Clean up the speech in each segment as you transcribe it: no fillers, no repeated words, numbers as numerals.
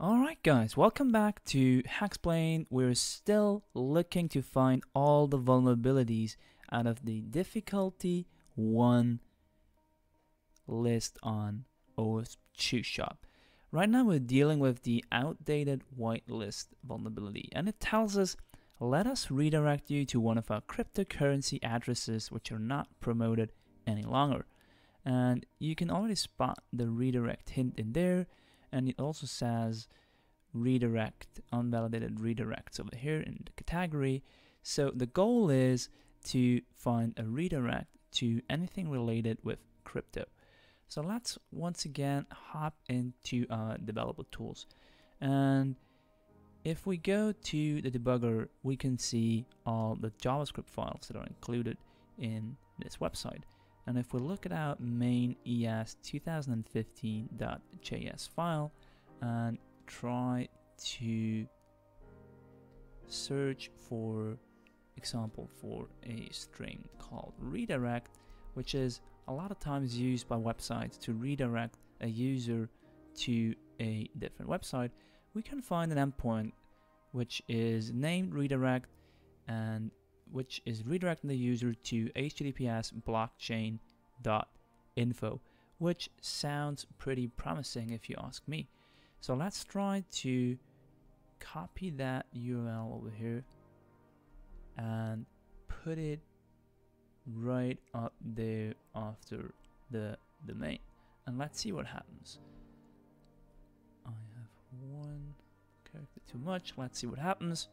Alright guys, welcome back to Hacksplain. We're still looking to find all the vulnerabilities out of the difficulty 1 list on OWASP Juice Shop. Right now we're dealing with the outdated whitelist vulnerability, and it tells us, let us redirect you to one of our cryptocurrency addresses which are not promoted any longer. And you can already spot the redirect hint in there. And it also says redirect, unvalidated redirects over here in the category. So the goal is to find a redirect to anything related with crypto. So let's once again hop into our developer tools. And if we go to the debugger, we can see all the JavaScript files that are included in this website. And if we look at our main es2015.js file and try to search, for example, for a string called redirect, which is a lot of times used by websites to redirect a user to a different website, we can find an endpoint which is named redirect and which is redirecting the user to https://blockchain.info, which sounds pretty promising if you ask me. So let's try to copy that URL over here and put it right up there after the domain, and let's see what happens. I have one character too much. Let's see what happens.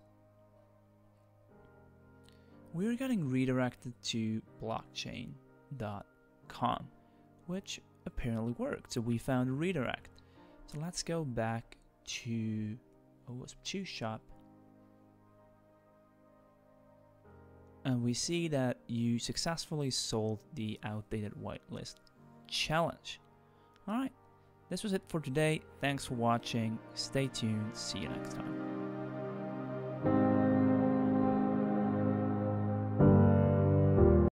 We're getting redirected to blockchain.com, which apparently worked. So we found a redirect. So let's go back to OWASP Juice Shop. And we see that you successfully solved the outdated whitelist challenge. Alright, this was it for today. Thanks for watching. Stay tuned. See you next time.